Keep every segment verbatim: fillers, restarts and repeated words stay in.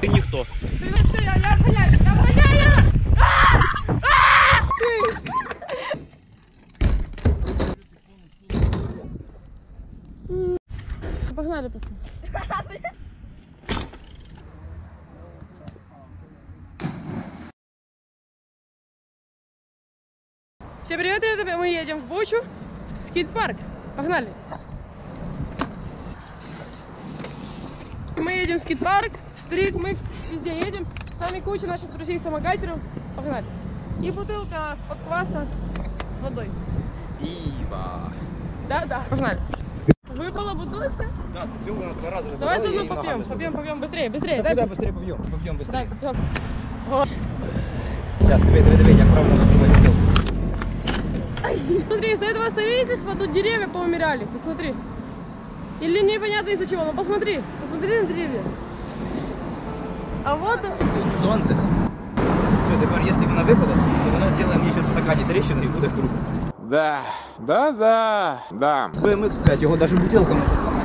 Ты никто. Я обгоняю, я обгоняю! Погнали, пацаны. Всем привет, ребята! Мы едем в Бучу, в скейт-парк. Погнали! Мы едем в скейт-парк, в стрит, мы везде едем. С нами куча наших друзей-самокатеров. Погнали! И бутылка с подкваса с водой. Пиво! Да-да, погнали! Выпала бутылочка? Да, все, два раза. Давай заодно попьем, попьем, попьем, быстрее, быстрее. Да, да, быстрее попьем, попьем, быстрее. Да, вот. Сейчас, давай, давай, давай, я правильно на свою бутылку. Смотри, из-за этого строительства тут деревья поумирали, посмотри. Или непонятно из-за чего, но посмотри, посмотри на деревья. А вот... Солнце. Все, теперь, если вона выпадет, то вона сделаем еще в стакане трещины и будет круто. Да, да, да, да. вэ эм икс пять, его даже бутылка можно сломать.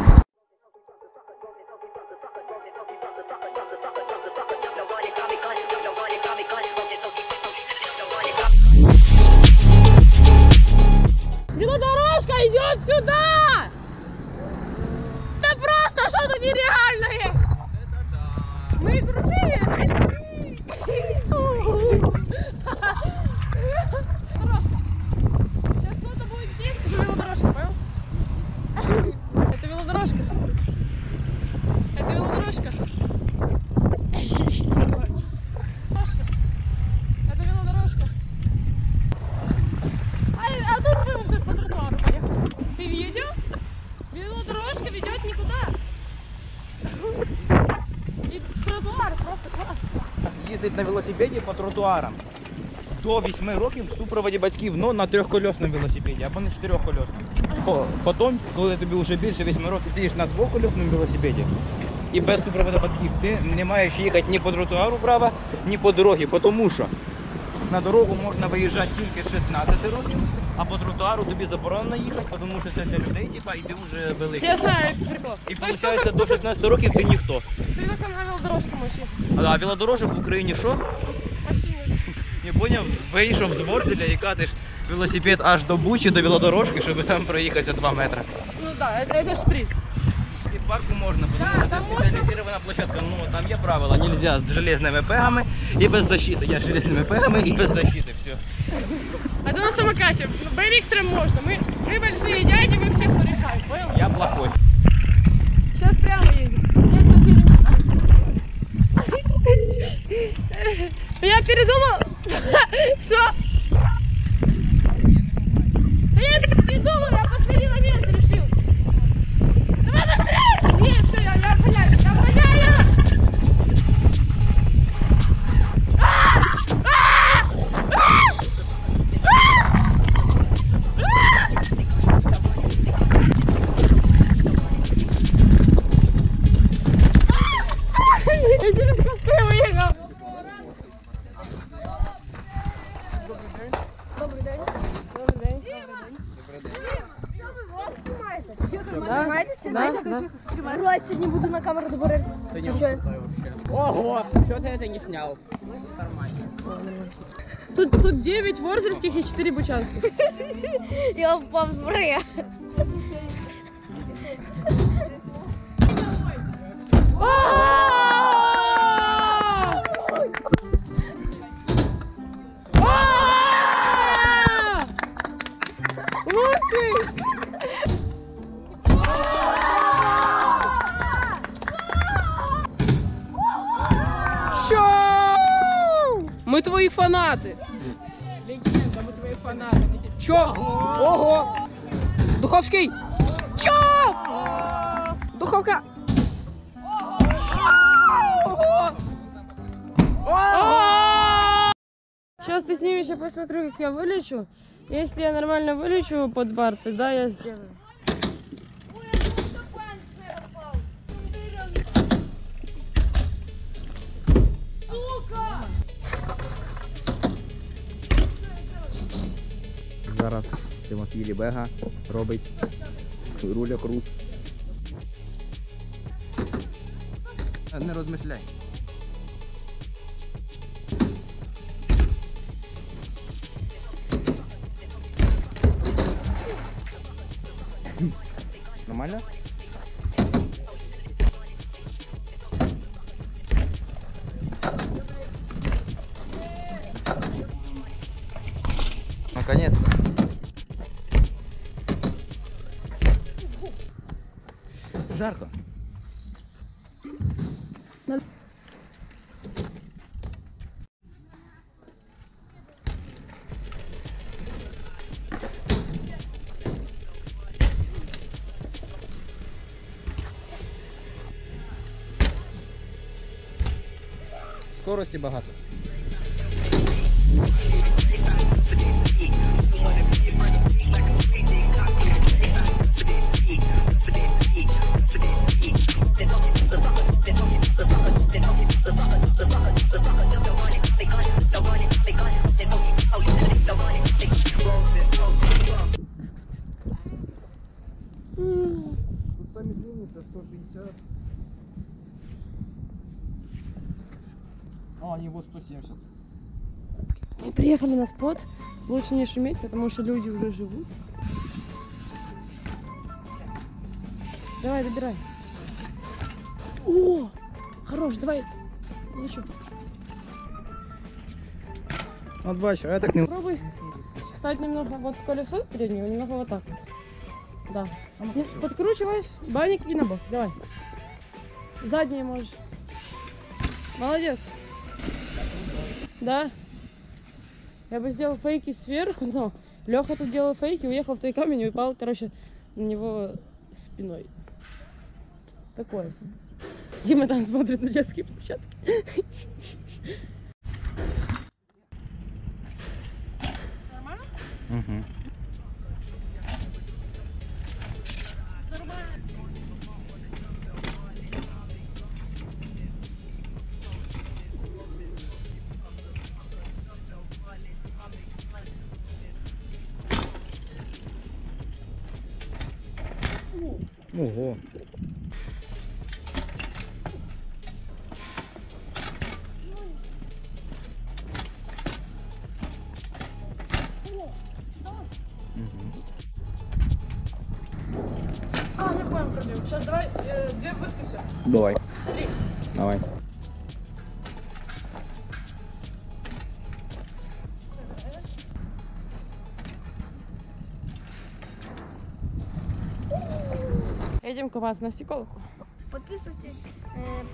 Велодорожка идет сюда! Это просто что-то нереальное! Это да. Мы крутые! Велодорожка, понял? Это велодорожка. Это велодорожка. Это велодорожка. А, а тут мы уже по тротуару поехали. Ты видел? Велодорожка ведет никуда. И тротуар просто класс. Ездить на велосипеде по тротуарам. До восьми років в супроводі батьків, але на трьохколесному велосипеді, або на чотирьохколесному. Потім, коли тобі вже більше восьми років, ти їдеш на двохколесному велосипеді і без супроводу батьків. Ти не маєш їхати ні по тротуару права, ні по дорозі, тому що на дорогу можна виїжджати тільки з шістнадцяти років, а по тротуару тобі заборонено їхати, тому що це для людей, типа, і ти вже великий. Я знаю, це прикол. І виходить, до шістнадцяти років ти ніхто. Ти тільки на велодорожку можеш. А велодорожок в Україні що? Не поняв, вийшов з борделя і катиш велосипед аж до Бучі, до велодорожки, щоб там проїхати за два метри. Ну так, да, це ж стрит. І парку можна, да, там спеціалізована площадка, ну там є правила, нельзя з железними пегами і без защити. Я з железними пегами і без защити, все. А то на самокаті, бмиксером можна, ми, ми большие дяді, ми всіх порішаємо, понял? Я плохой. Сейчас прямо їдемо. Нет, сейчас їдемо сюди. Я передумала. Что? Я не придумала, я последний момент решил. Давай быстрее! Нет, все, я обгоняю, я обгоняю! Я через кусты выехал. Добрий день. Добрий день. Добрий день. Дима, що ви влог знімаєте? Що ви влог знімаєте? Снимаете? Рой, сьогодні буду на камеру добирати. Та не вступаю взагалі. Ого, що ти це не зняв? Нормально. Тут, тут дев'ять ворзельських і чотири бучанських. Я впав з врия. Мы твои фанаты. Легенда, мы твои фанаты. Чё? Ого! Духовский! Чё? Духовка! Сейчас ты снимешь, я посмотрю, как я вылечу. Если я нормально вылечу под бар, тогда я сделаю. Зараз Тимофій Лібега робить руля крут. Не розмисляй. Нормально? Наконец-то. Жарко. Скорості багато. Тут помедление до сто пятьдесят. А, его сто семьдесят. Мы приехали на спот. Лучше не шуметь, потому что люди уже живут. Давай, добирай. О, хорош, давай. Еще. Вот бачу, я так не... Попробуй встать немного вот колесо переднее, немного вот так вот. Да. Подкручиваешь, баник и на бок. Давай. Заднее можешь. Молодец. Да. Я бы сделал фейки сверху, но Лёха тут делал фейки, уехал в той камень и упал, короче, на него спиной. Такое себе. Дима там смотрит на детские площадки. Нормально? Угу. Ого! А, я понял проблему. Сейчас давай э, две будки все. Давай. Три. Давай. Едем купаться на стеколку. Подписывайтесь,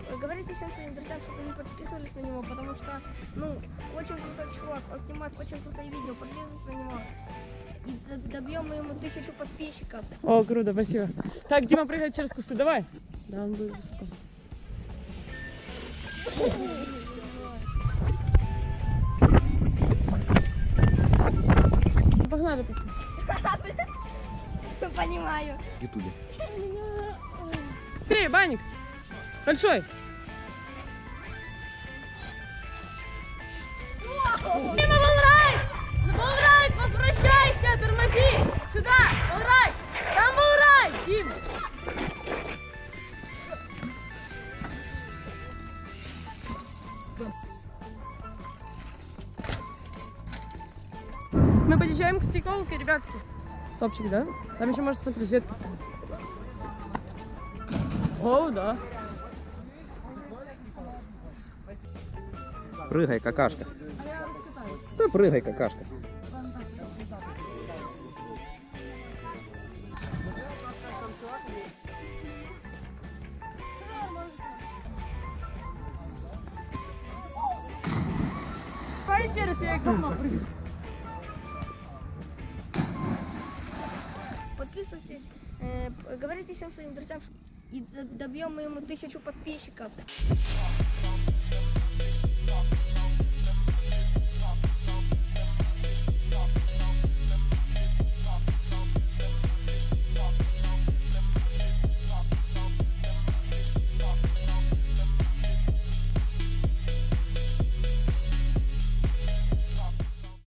э, говорите всем своим друзьям, чтобы они подписывались на него, потому что, ну, очень крутой чувак, он снимает очень крутое видео, подписывайтесь на него, и добьем мы ему тысячу подписчиков. О, круто, спасибо. Так, Дима, прыгай через кусты, давай. Да, он будет высоко. Погнали, пацаны. Понимаю. В ютубе. Быстрее, баник. Большой. Дима, волрайт! Волрайт, возвращайся, тормози! Сюда, волрайт! Там волрайт, Дима! Мы подъезжаем к стеколке, ребятки. Топчик, да? Там еще можно смотреть ветки. О, да. Прыгай, какашка. Да прыгай, какашка. Давай еще раз, я их говно прыгаю. Подписывайтесь, э, говорите всем своим друзьям, и добьем мы ему тысячу подписчиков.